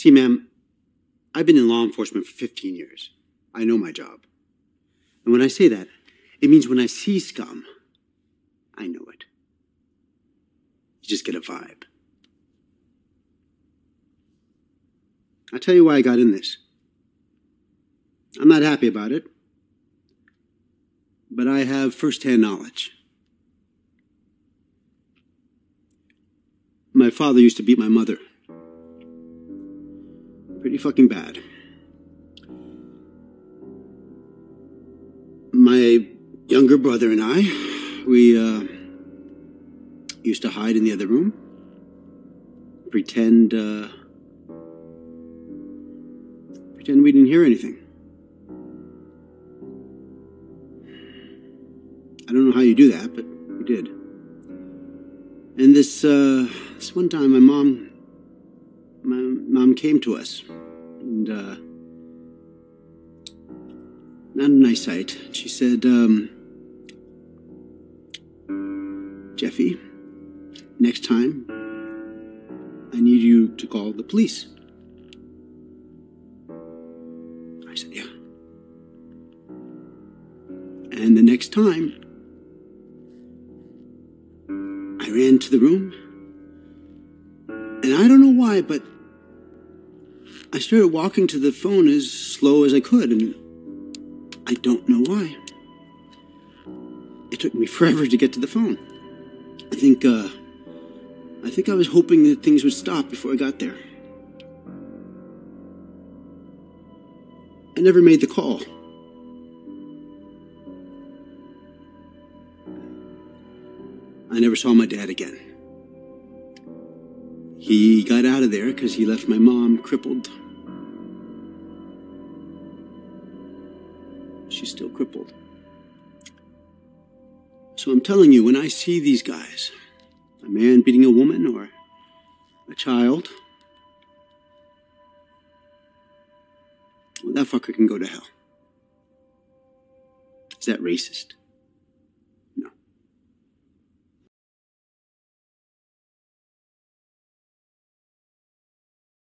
See, ma'am, I've been in law enforcement for 15 years. I know my job. And when I say that, it means when I see scum, I know it. You just get a vibe. I'll tell you why I got in this. I'm not happy about it, but I have firsthand knowledge. My father used to beat my mother. Pretty fucking bad. My younger brother and I, we used to hide in the other room, pretend we didn't hear anything. I don't know how you do that, but we did. And this one time, my mom came to us, and not a nice sight. She said, Jeffy, next time, I need you to call the police. I said, yeah. And the next time, I ran to the room, and I don't know why, but I started walking to the phone as slow as I could, and I don't know why. It took me forever to get to the phone. I think I was hoping that things would stop before I got there. I never made the call. I never saw my dad again. He got out of there because he left my mom crippled. She's still crippled. So I'm telling you, when I see these guys, a man beating a woman or a child, well, that fucker can go to hell. Is that racist?